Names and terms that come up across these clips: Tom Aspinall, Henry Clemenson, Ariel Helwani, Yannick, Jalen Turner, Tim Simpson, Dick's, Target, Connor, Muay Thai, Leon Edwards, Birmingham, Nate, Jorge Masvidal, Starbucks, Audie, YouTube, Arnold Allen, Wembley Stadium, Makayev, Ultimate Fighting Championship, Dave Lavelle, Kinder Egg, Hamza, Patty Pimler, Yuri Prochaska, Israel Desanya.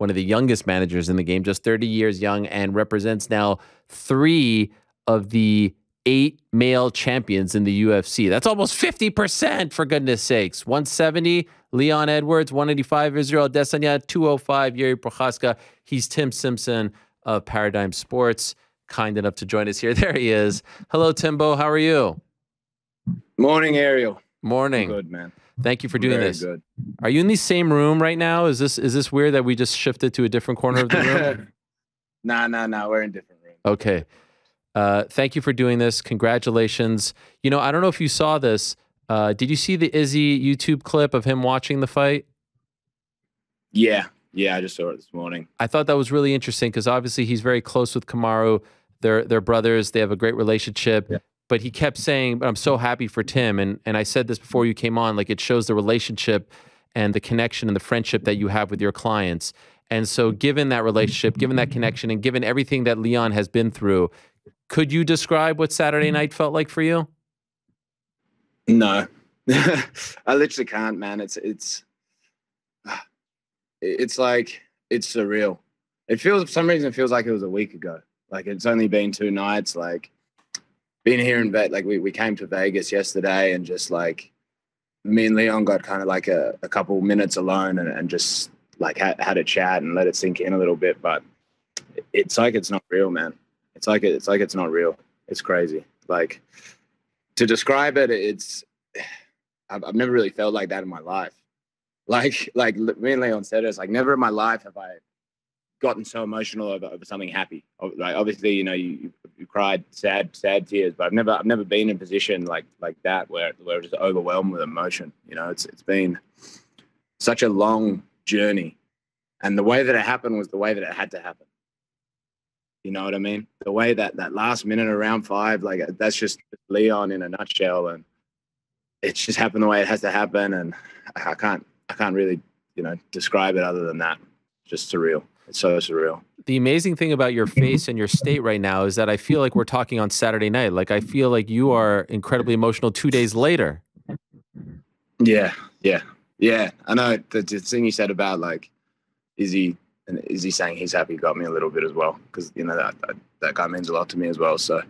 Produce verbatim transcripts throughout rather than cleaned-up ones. one of the youngest managers in the game, just thirty years young, and represents now three of the eight male champions in the U F C. That's almost fifty percent, for goodness sakes. one seventy, Leon Edwards. one eighty-five, Israel Desanya. two oh five, Yuri Prochaska. He's Tim Simpson of Paradigm Sports, kind enough to join us here. There he is. Hello, Timbo. How are you? Morning, Ariel. Morning. I'm good, man. Thank you for doing Very this. Good. Are you in the same room right now? Is this is this weird that we just shifted to a different corner of the room? Nah, nah, nah. We're in different rooms. Okay. Uh, thank you for doing this. Congratulations. You know, I don't know if you saw this. Uh, did you see the Izzy YouTube clip of him watching the fight? Yeah. Yeah, I just saw it this morning. I thought that was really interesting because obviously he's very close with Kamaru. They're, they're brothers. They have a great relationship. Yeah. But he kept saying, but I'm so happy for Tim. And, and I said this before you came on, like it shows the relationship and the connection and the friendship that you have with your clients. And so given that relationship, given that connection, and given everything that Leon has been through, could you describe what Saturday night felt like for you? No, I literally can't, man. It's, it's, it's like, it's surreal. It feels, for some reason, it feels like it was a week ago. Like it's only been two nights. Like being here in Vegas, like we, we came to Vegas yesterday and just like me and Leon got kind of like a, a couple minutes alone and, and just like had, had a chat and let it sink in a little bit. But it's like, it's not real, man. It's like, it's like, it's not real. It's crazy. Like to describe it, it's, I've, I've never really felt like that in my life. Like, like me and Leon said, it's like never in my life have I gotten so emotional over, over something happy. Like obviously, you know, you, you cried sad, sad tears, but I've never, I've never been in a position like, like that where, where I'm just overwhelmed with emotion. You know, it's, it's been such a long journey, and the way that it happened was the way that it had to happen. You know what I mean? The way that that last minute of round five, like that's just Leon in a nutshell, and it's just happened the way it has to happen. And I can't, I can't really, you know, describe it other than that. Just surreal. It's so surreal. The amazing thing about your face and your state right now is that I feel like we're talking on Saturday night. Like I feel like you are incredibly emotional two days later. Yeah, yeah, yeah. I know the, the thing you said about like, is he? And Izzy saying he's happy got me a little bit as well, because, you know, that, that that guy means a lot to me as well. So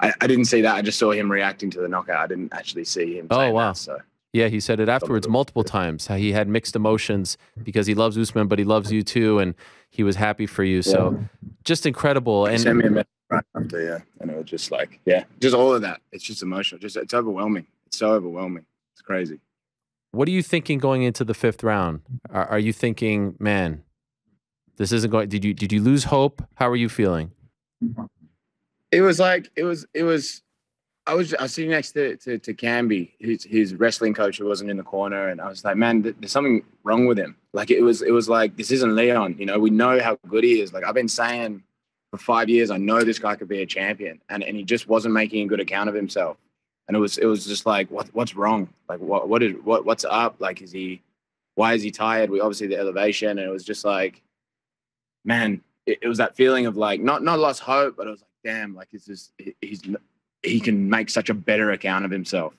I, I didn't see that. I just saw him reacting to the knockout. I didn't actually see him. Oh, wow. That, so. Yeah, he said it afterwards multiple times, how he had mixed emotions because he loves Usman, but he loves you too, and he was happy for you. So yeah. Just incredible. And he sent me a message right after, yeah. And it was just like, yeah, just all of that. It's just emotional. Just It's overwhelming. It's so overwhelming. It's crazy. What are you thinking going into the fifth round? Are, are you thinking, man, this isn't going, did you, did you lose hope? How are you feeling? It was like, it was, it was, I was, I was sitting next to, to, to Camby, his, his wrestling coach who wasn't in the corner. And I was like, man, th there's something wrong with him. Like it was, it was like, this isn't Leon. You know, we know how good he is. Like I've been saying for five years, I know this guy could be a champion, and, and he just wasn't making a good account of himself. And it was, it was just like, what, what's wrong? Like what, what is, what, what's up? Like, is he, why is he tired? We obviously the elevation. And it was just like, man, it, it was that feeling of like, not, not lost hope, but I was like, damn, like it's just, he's, he can make such a better account of himself.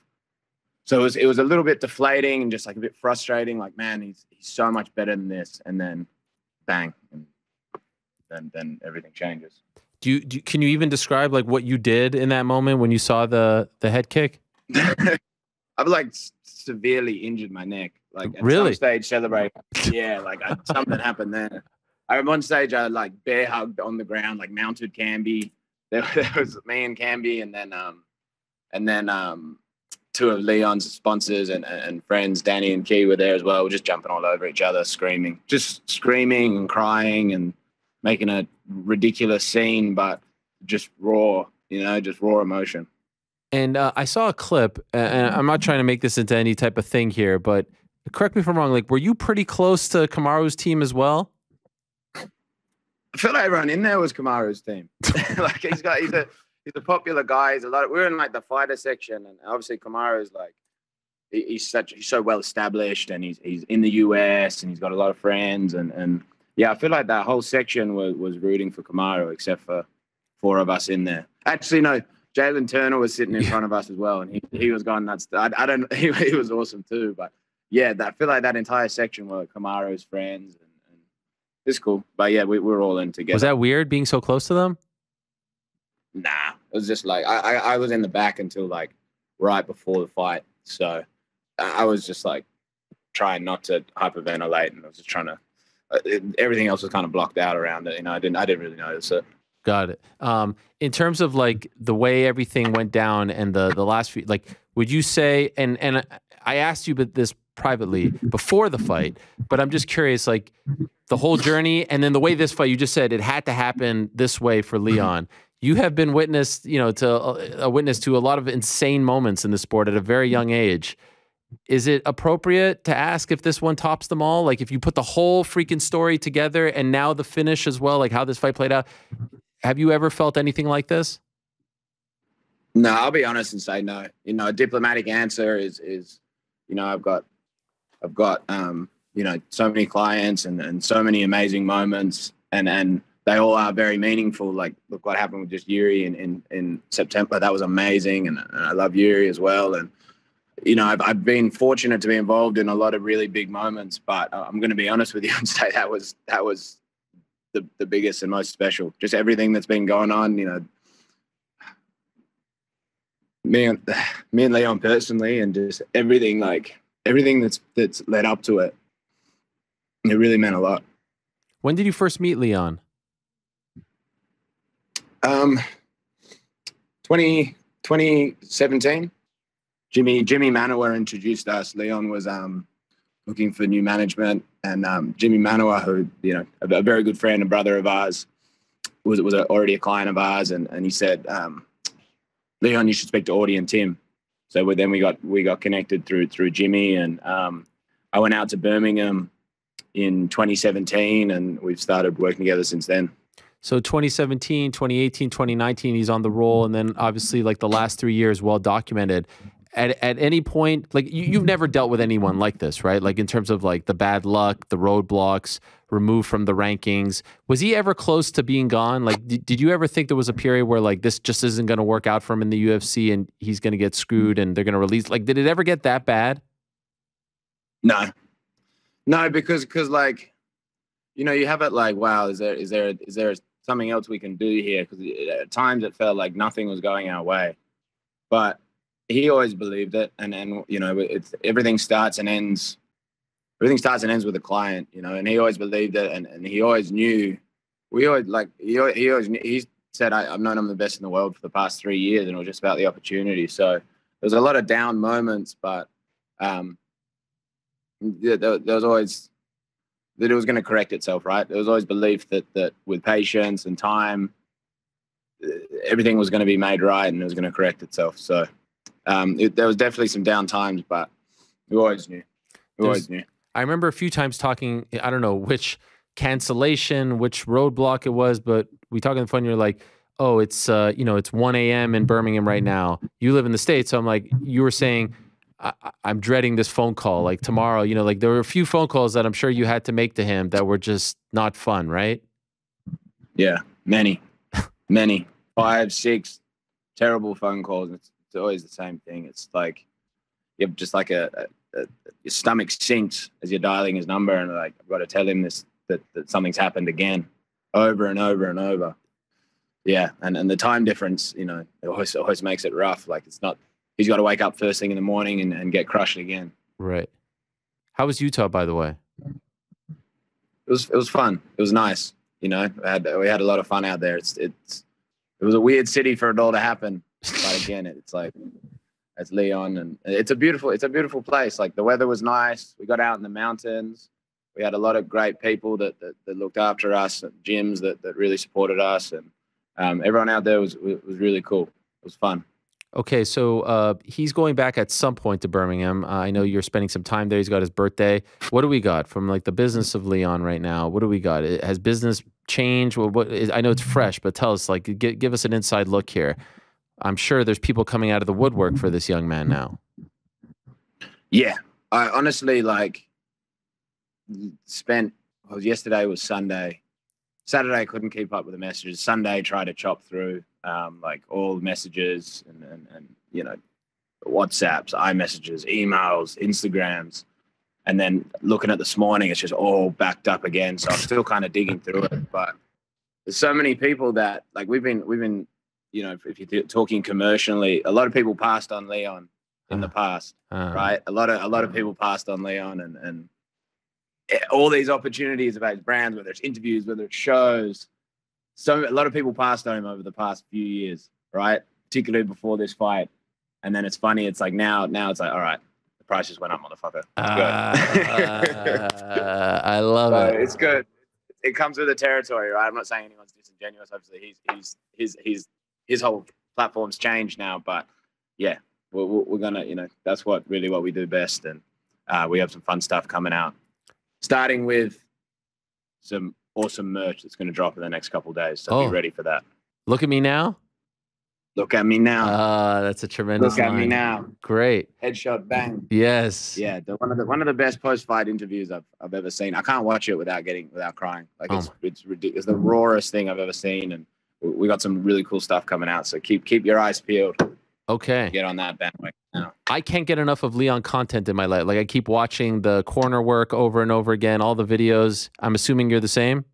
So it was, it was a little bit deflating and just like a bit frustrating. Like, man, he's, he's so much better than this. And then bang, and then, then everything changes. Do you, do you, can you even describe like what you did in that moment when you saw the, the head kick? I've like severely injured my neck. Like at really? Some stage celebrating. Yeah. Like I, something happened there. I remember one stage I like bear hugged on the ground, like mounted Camby. There, there was me and Camby, and then um, and then um, two of Leon's sponsors and and friends, Danny and Key, were there as well. We're just jumping all over each other, screaming, just screaming and crying and making a ridiculous scene, but just raw, you know, just raw emotion. And uh, I saw a clip, and I'm not trying to make this into any type of thing here, but correct me if I'm wrong. Like, were you pretty close to Kamaru's team as well? I feel like everyone in there was Kamaru's team. Like he's got, he's a, he's a popular guy. He's a lot. Of, we're in like the fighter section, and obviously Kamaru's like, he, he's such, he's so well established, and he's he's in the U S and he's got a lot of friends, and and yeah, I feel like that whole section was was rooting for Kamaru, except for four of us in there. Actually, no, Jalen Turner was sitting in yeah. front of us as well, and he he was going nuts. I, I don't, he, he was awesome too, but yeah, that, I feel like that entire section were Kamaru's friends. it's cool. But yeah, we, we're all in together. Was that weird being so close to them? Nah, it was just like, I, I, I was in the back until like right before the fight. So I was just like trying not to hyperventilate, and I was just trying to, uh, it, everything else was kind of blocked out around it. You know, I didn't, I didn't really notice it. Got it. Um, in terms of like the way everything went down and the, the last few, like, would you say, and, and I asked you but this privately before the fight, but I'm just curious, like the whole journey and then the way this fight, you just said it had to happen this way for Leon. You have been witness, you know, to a, a witness to a lot of insane moments in the sport at a very young age. Is it appropriate to ask if this one tops them all? Like if you put the whole freaking story together and now the finish as well, like how this fight played out, have you ever felt anything like this? No, I'll be honest and say no. You know, a diplomatic answer is, is, you know, I've got, I've got, um, you know, so many clients and, and so many amazing moments, and, and they all are very meaningful. Like, look what happened with just Yuri in, in, in September. That was amazing. And, and I love Yuri as well. And, you know, I've, I've been fortunate to be involved in a lot of really big moments, but I'm going to be honest with you and say that was, that was the, the biggest and most special, just everything that's been going on, you know, me and, me and Leon personally, and just everything, like everything that's, that's led up to it. It really meant a lot. When did you first meet Leon? Um, twenty seventeen, Jimmy, Jimmy Manuwa introduced us. Leon was, um, looking for new management, and, um, Jimmy Manuwa, who, you know, a, a very good friend and brother of ours, was, was already a client of ours. And, and he said, um, Leon, you should speak to Audie and Tim. So then we got we got connected through through Jimmy, and um, I went out to Birmingham in twenty seventeen, and we've started working together since then. So twenty seventeen, twenty eighteen, twenty nineteen, he's on the roll, and then obviously like the last three years, well documented. At at any point, like you, you've never dealt with anyone like this, right? Like in terms of like the bad luck, the roadblocks, removed from the rankings. Was he ever close to being gone? Like, did, did you ever think there was a period where like this just isn't going to work out for him in the U F C and he's going to get screwed and they're going to release? Like, did it ever get that bad? No, no, because because like, you know, you have it like, wow, is there is there is there something else we can do here? Because at times it felt like nothing was going our way, but he always believed it. And then, you know, it's, everything starts and ends. Everything starts and ends with a client, you know, and he always believed it. And, and he always knew, we always like, he always, he, always knew, he said, I, I've known I'm the best in the world for the past three years. And it was just about the opportunity. So there's a lot of down moments, but um, there, there was always, that it was going to correct itself, right? There was always belief that, that with patience and time, everything was going to be made right and it was going to correct itself. So, Um, it, there was definitely some down times, but we always knew. We always knew. I remember a few times talking, I don't know which cancellation, which roadblock it was, but we talked on the phone, you're like, oh, it's, uh, you know, it's one A M in Birmingham right now. You live in the States. So I'm like, you were saying, I, I'm dreading this phone call. Like tomorrow, you know, like there were a few phone calls that I'm sure you had to make to him that were just not fun, right? Yeah, many, many. Five, six terrible phone calls. It's, It's always the same thing. It's like you have just like a, a, a your stomach sinks as you're dialing his number, and like I've got to tell him this that, that something's happened again, over and over and over. Yeah, and and the time difference, you know, it always always makes it rough. Like it's not, he's got to wake up first thing in the morning and, and get crushed again. Right. How was Utah, by the way? It was it was fun. It was nice. You know, I had we had a lot of fun out there. It's it's it was a weird city for it all to happen. But again, it's like, it's Leon, and it's a beautiful, it's a beautiful place. Like the weather was nice. We got out in the mountains. We had a lot of great people that that, that looked after us, and gyms that, that really supported us. And um, everyone out there was, was really cool. It was fun. Okay. So uh, he's going back at some point to Birmingham. Uh, I know you're spending some time there. He's got his birthday. What do we got from like the business of Leon right now? What do we got? It, has business changed? Well, what is, I know it's fresh, but tell us, like, give, give us an inside look here. I'm sure there's people coming out of the woodwork for this young man now. Yeah. I honestly like spent, I was, yesterday was Sunday. Saturday, I couldn't keep up with the messages. Sunday, tried to chop through um, like all the messages and, and, and, you know, WhatsApps, iMessages, emails, Instagrams. And then looking at this morning, it's just all backed up again. So I'm still kind of digging through it. But there's so many people that, like, we've been, we've been, you know, if you're talking commercially, a lot of people passed on Leon in the past, uh, right? A lot of, a lot of people passed on Leon, and, and all these opportunities about his brands, whether it's interviews, whether it's shows. So a lot of people passed on him over the past few years, right? Particularly before this fight. And then it's funny. It's like now, now it's like, all right, the price just went up, motherfucker. Uh, uh, I love so it. It's good. It comes with the territory, right? I'm not saying anyone's disingenuous. Obviously, he's, he's, his, his, his whole platform's changed now. But yeah, we're, we're gonna, you know, that's what really what we do best, and uh, we have some fun stuff coming out, starting with some awesome merch that's going to drop in the next couple of days. So oh, be ready for that. Look at me now. Look at me now. Ah, uh, that's a tremendous Look at line. me now. Great. Headshot bang. Yes. Yeah, the, one of the one of the best post-fight interviews I've I've ever seen. I can't watch it without getting without crying. Like oh it's, it's ridiculous. It's the rawest thing I've ever seen, and we got some really cool stuff coming out. So keep keep your eyes peeled. Okay. Get on that bandwagon now. I can't get enough of Leon content in my life. Like, I keep watching the corner work over and over again, all the videos. I'm assuming you're the same.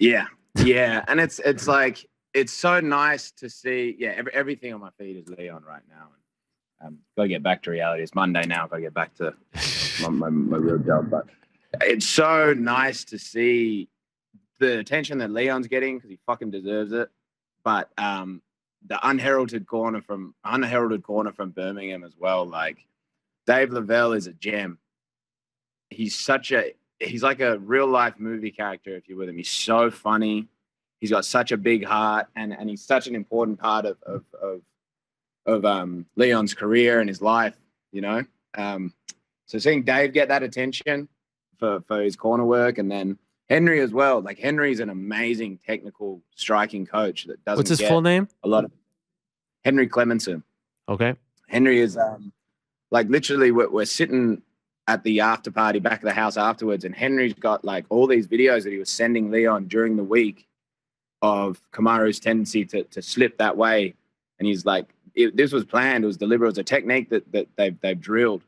Yeah. Yeah, and it's it's like it's so nice to see. Yeah, every, everything on my feed is Leon right now. And um, got to get back to reality. It's Monday now. Got to get back to my, my, my real job. But it's so nice to see the attention that Leon's getting, because he fucking deserves it. But um, the unheralded corner from unheralded corner from Birmingham as well. Like, Dave Lavelle is a gem. He's such a he's like a real life movie character if you're with him. He's so funny. He's got such a big heart, and, and he's such an important part of of of, of um, Leon's career and his life, you know. Um, so seeing Dave get that attention for, for his corner work, and then Henry as well. Like, Henry's an amazing technical striking coach that doesn't. What's his get full name? A lot of Henry Clemenson. Okay. Henry is um, like literally we're, we're sitting at the after party back at the house afterwards, and Henry's got like all these videos that he was sending Leon during the week of Kamaru's tendency to, to slip that way. And he's like, it, this was planned. It was deliberate. It was a technique that, that they've, they've drilled.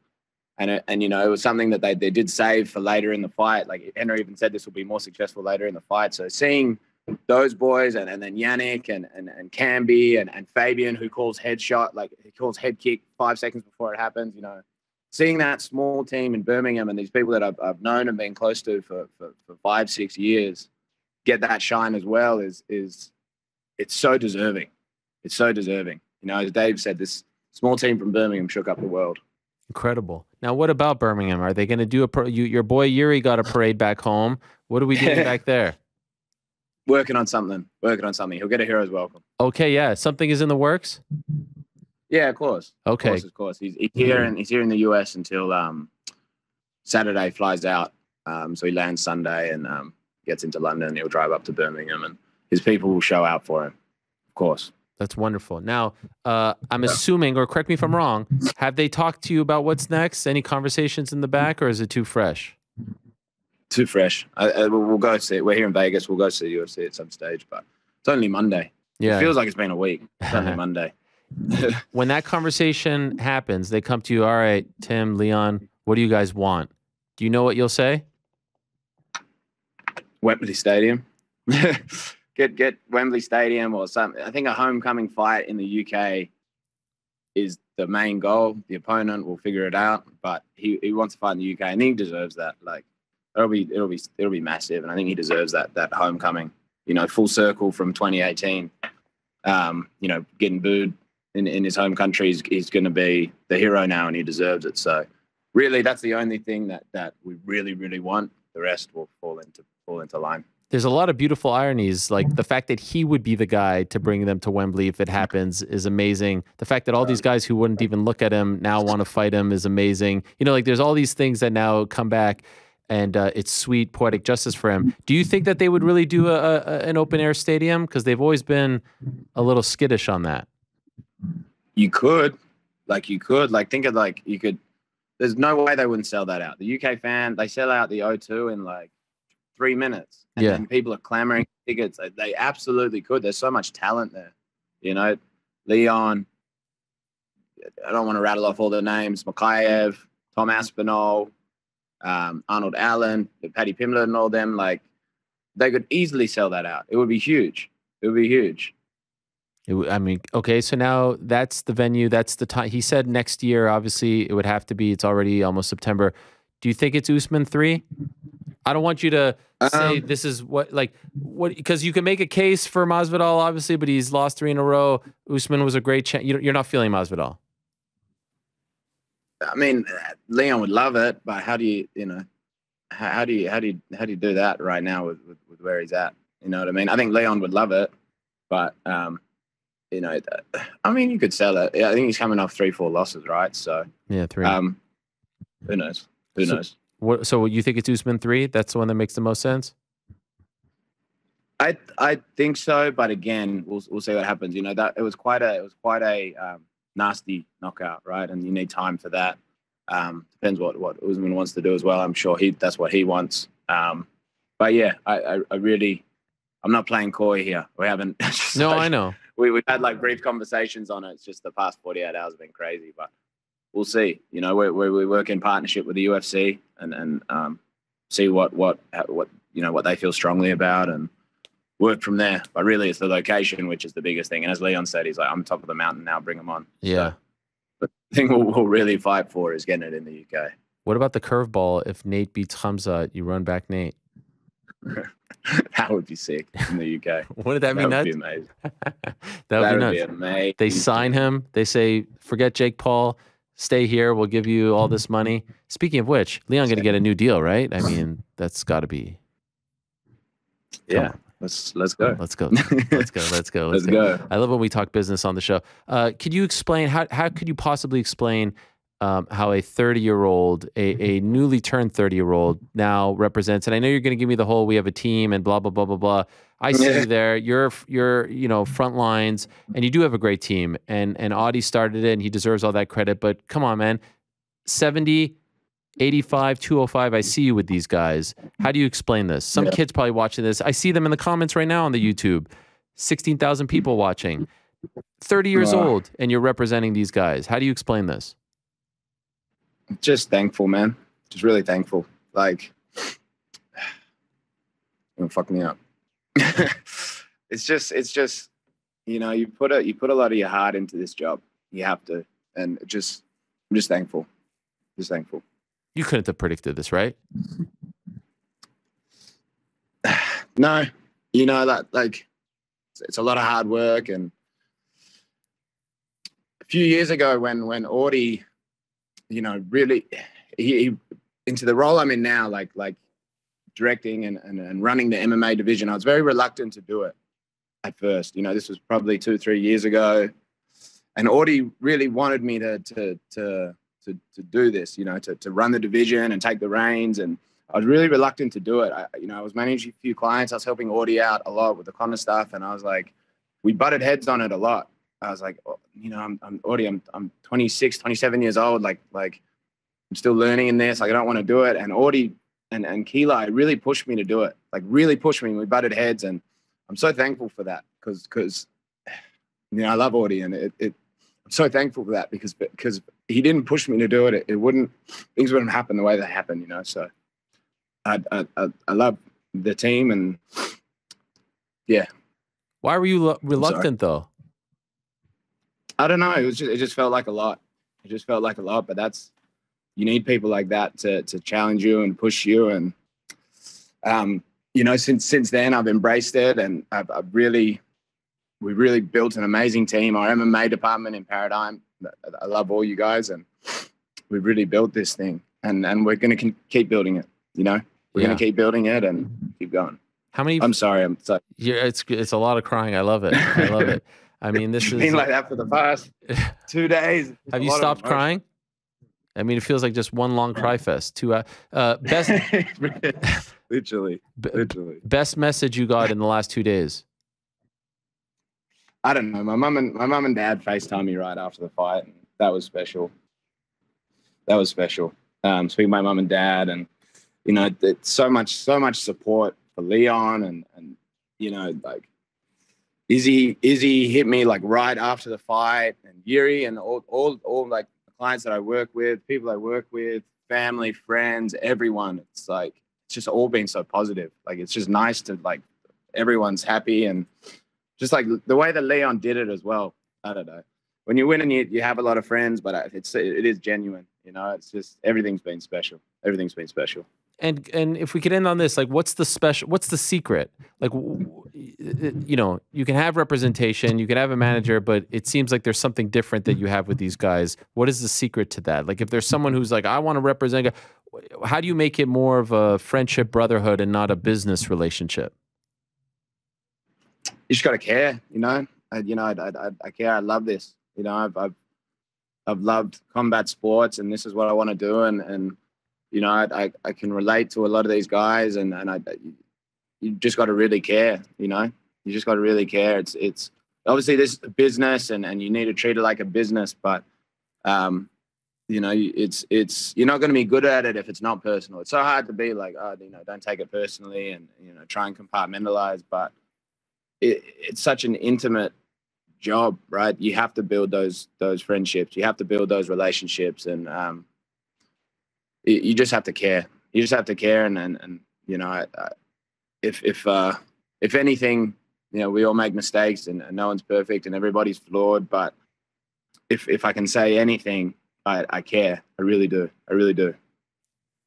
And, it, and, you know, it was something that they, they did save for later in the fight. Like, Henry even said this will be more successful later in the fight. So seeing those boys, and, and then Yannick and, and, and Camby and, and Fabian, who calls headshot, like he calls head kick five seconds before it happens, you know, seeing that small team in Birmingham and these people that I've, I've known and been close to for, for, for five, six years, get that shine as well is is it's so deserving. It's so deserving. You know, as Dave said, this small team from Birmingham shook up the world. Incredible. Now, what about Birmingham? Are they going to do a pro you, your boy Yuri got a parade back home? What are we doing back there? Working on something. Working on something. He'll get a hero's welcome. Okay, yeah. Something is in the works. Yeah, of course. Okay, of course. Of course. He's, he's here and he's here in the U S until um, Saturday. Flies out, um, so he lands Sunday and. Um, gets into London, he'll drive up to Birmingham, and his people will show out for him, of course. That's wonderful. Now, uh, I'm yeah. assuming, or correct me if I'm wrong, have they talked to you about what's next? Any conversations in the back, or is it too fresh? Too fresh. I, I, we'll go see it. We're here in Vegas. We'll go see the U F C at some stage, but it's only Monday. Yeah. It feels like it's been a week. It's only Monday. When that conversation happens, they come to you, all right, Tim, Leon, what do you guys want? Do you know what you'll say? Wembley Stadium. get get Wembley Stadium or something. I think a homecoming fight in the U K is the main goal. The opponent will figure it out, but he, he wants to fight in the U K, and he deserves that. Like, it'll be it'll be it'll be massive, and I think he deserves that that homecoming. You know, full circle from twenty eighteen. Um, you know, getting booed in in his home country, he's, he's going to be the hero now, and he deserves it. So, really, that's the only thing that that we really really want. The rest will fall into fall into line. There's a lot of beautiful ironies. Like, the fact that he would be the guy to bring them to Wembley if it happens is amazing. The fact that all these guys who wouldn't even look at him now want to fight him is amazing. You know, like, there's all these things that now come back, and uh, it's sweet, poetic justice for him. Do you think that they would really do a, a an open-air stadium? Because they've always been a little skittish on that. You could. Like, you could. Like, think of, like, you could. There's no way they wouldn't sell that out. The U K fan, they sell out the O two in like three minutes. And yeah. then people are clamoring for tickets. They, they absolutely could. There's so much talent there. You know, Leon, I don't want to rattle off all their names, Makayev, Tom Aspinall, um, Arnold Allen, Patty Pimler and all them, like they could easily sell that out. It would be huge. It would be huge. It, I mean, okay, so now that's the venue. That's the time. He said next year, obviously, it would have to be. It's already almost September. Do you think it's Usman three? I don't want you to say um, this is what, like, what, because you can make a case for Masvidal, obviously, but he's lost three in a row. Usman was a great champ. You're not feeling Masvidal. I mean, Leon would love it, but how do you, you know, how, how do you, how do you, how do you do that right now with, with, with where he's at? You know what I mean? I think Leon would love it, but, um, you know, I mean, you could sell it. I think he's coming off three, four losses, right? So, yeah, three. Um, who knows? Who so, knows? What, so you think it's Usman three? That's the one that makes the most sense? I I think so, but again, we'll we'll see what happens. You know, that it was quite a it was quite a um, nasty knockout, right? And you need time for that. Um, depends what what Usman wants to do as well. I'm sure he that's what he wants. Um, but yeah, I, I I really I'm not playing coy here. We haven't. No, I know. We we've had like brief conversations on it. It's just the past forty-eight hours have been crazy, but. We'll see. You know, we we work in partnership with the U F C and and um, see what what what you know what they feel strongly about and work from there. But really, it's the location which is the biggest thing. And as Leon said, he's like, I'm top of the mountain now. Bring them on. Yeah. So, but the thing we'll, we'll really fight for is getting it in the U K. What about the curveball? If Nate beats Hamza, you run back Nate. That would be sick in the U K. What did that, that mean? That would be amazing. that would that be, would be amazing. They sign him. They say, forget Jake Paul. Stay here. We'll give you all this money. Speaking of which, Leon going to get a new deal, right? I mean, that's got to be. Yeah, let's let's go. Let's go. Let's go. Let's go. Let's go. I love when we talk business on the show. Uh, could you explain how how could you possibly explain um, how a thirty year old, a a newly turned thirty year old now represents? And I know you're going to give me the whole we have a team and blah blah blah blah blah. I see yeah. you there. You're, you're, you know, front lines, and you do have a great team. And and Audie started it, and he deserves all that credit. But come on, man, seventy, eighty-five, two oh five. I see you with these guys. How do you explain this? Some yeah. kids probably watching this. I see them in the comments right now on the YouTube. sixteen thousand people watching. thirty years wow. old, and you're representing these guys. How do you explain this? Just thankful, man. Just really thankful. Like, don't fuck me up. it's just it's just you know you put a you put a lot of your heart into this job. You have to, and just I'm just thankful just thankful you couldn't have predicted this, right? No, you know that like it's, it's a lot of hard work. And a few years ago when when Audie, you know, really he, he into the role I'm in now, like like directing and, and, and running the M M A division, I was very reluctant to do it at first. You know, this was probably two, three years ago. And Audie really wanted me to, to, to, to, to do this, you know, to, to run the division and take the reins. And I was really reluctant to do it. I, you know, I was managing a few clients. I was helping Audie out a lot with the Connor stuff. And I was like, we butted heads on it a lot. I was like, oh, you know, I'm, I'm Audie, I'm, I'm twenty-six, twenty-seven years old. Like, like I'm still learning in this. Like, I don't want to do it. And Audie, And and Keila really pushed me to do it, like really pushed me. We butted heads, and I'm so thankful for that because because you know I love Audie, and it, it I'm so thankful for that because because he didn't push me to do it, it, it wouldn't things wouldn't happen the way they happened, you know. So I I I, I love the team, and yeah. Why were you reluctant though? I don't know. It was just, it just felt like a lot. It just felt like a lot, but that's. You need people like that to to challenge you and push you, and um, you know. Since since then, I've embraced it, and I've, I've really, we really built an amazing team. Our M M A department in Paradigm, I love all you guys, and we've really built this thing, and and we're gonna keep building it. You know, we're yeah. gonna keep building it and keep going. How many? I'm sorry, I'm sorry. Yeah, it's it's a lot of crying. I love it. I love it. I mean, this has been like that for the past two days. Have you stopped crying? I mean, it feels like just one long cry fest. Two, uh, uh, best, literally, literally. Best message you got in the last two days? I don't know. My mum and my mum and dad FaceTimed me right after the fight. And that was special. That was special. Um, speaking to my mum and dad, and you know, it's so much, so much support for Leon, and and you know, like. Izzy, Izzy hit me like right after the fight, and Yuri, and all, all, all like. Clients that I work with, people I work with, family, friends, everyone. It's like, it's just all been so positive. Like, it's just nice to, like, everyone's happy. And just like the way that Leon did it as well. I don't know. When you win and you, you have a lot of friends, but it's, it is genuine, you know, it's just, everything's been special. Everything's been special. And, and if we could end on this, like, what's the special, what's the secret? Like, you know, you can have representation, you can have a manager, but it seems like there's something different that you have with these guys. What is the secret to that? Like, if there's someone who's like, I want to represent, how do you make it more of a friendship, brotherhood, and not a business relationship? You just got to care, you know, I, you know, I, I, I care. I love this. You know, I've, I've, I've loved combat sports, and this is what I want to do. And, and, you know, I, I, I can relate to a lot of these guys, and, and I, you just got to really care, you know, you just got to really care. It's, it's obviously this is a business, and, and you need to treat it like a business, but, um, you know, it's, it's, you're not going to be good at it if it's not personal. It's so hard to be like, oh, you know, don't take it personally, and, you know, try and compartmentalize, but it, it's such an intimate job, right? You have to build those, those friendships. You have to build those relationships, and, um, you just have to care. You just have to care. And, and, and you know, I, I, if, if, uh, if anything, you know, we all make mistakes, and, and no one's perfect, and everybody's flawed. But if, if I can say anything, I, I care. I really do. I really do.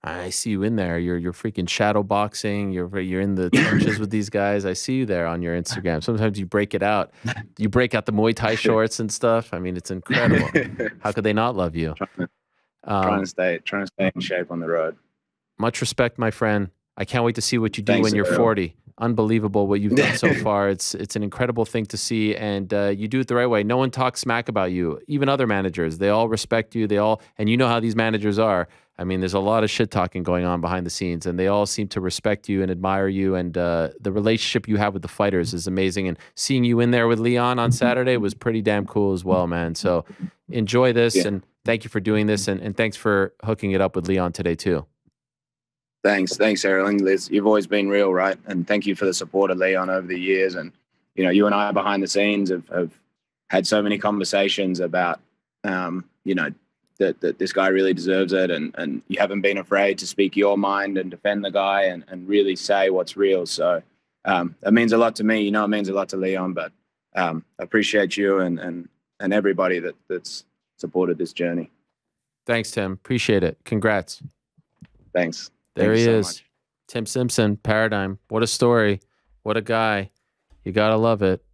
I see you in there. You're, you're freaking shadow boxing. You're, you're in the trenches with these guys. I see you there on your Instagram. Sometimes you break it out. You break out the Muay Thai shorts and stuff. I mean, it's incredible. How could they not love you? Um, trying to stay, trying to stay in shape on the road. Much respect, my friend. I can't wait to see what you do Thanks when you're bro. forty. Unbelievable what you've done so far. It's it's an incredible thing to see, and uh, you do it the right way. No one talks smack about you. Even other managers, they all respect you. They all, and you know how these managers are. I mean, there's a lot of shit talking going on behind the scenes, and they all seem to respect you and admire you. And uh, the relationship you have with the fighters is amazing. And seeing you in there with Leon on Saturday was pretty damn cool as well, man. So enjoy this, yeah. and thank you for doing this, and, and thanks for hooking it up with Leon today too. Thanks. Thanks, Ariel. You've always been real, right? And thank you for the support of Leon over the years. And, you know, you and I behind the scenes have, have had so many conversations about, um, you know, that, that this guy really deserves it. And, and you haven't been afraid to speak your mind and defend the guy, and, and really say what's real. So um, it means a lot to me. You know, it means a lot to Leon, but um, I appreciate you and, and, and everybody that, that's supported this journey. Thanks, Tim. Appreciate it. Congrats. Thanks. There he is. Tim Simpson, Paradigm. What a story. What a guy. You got to love it.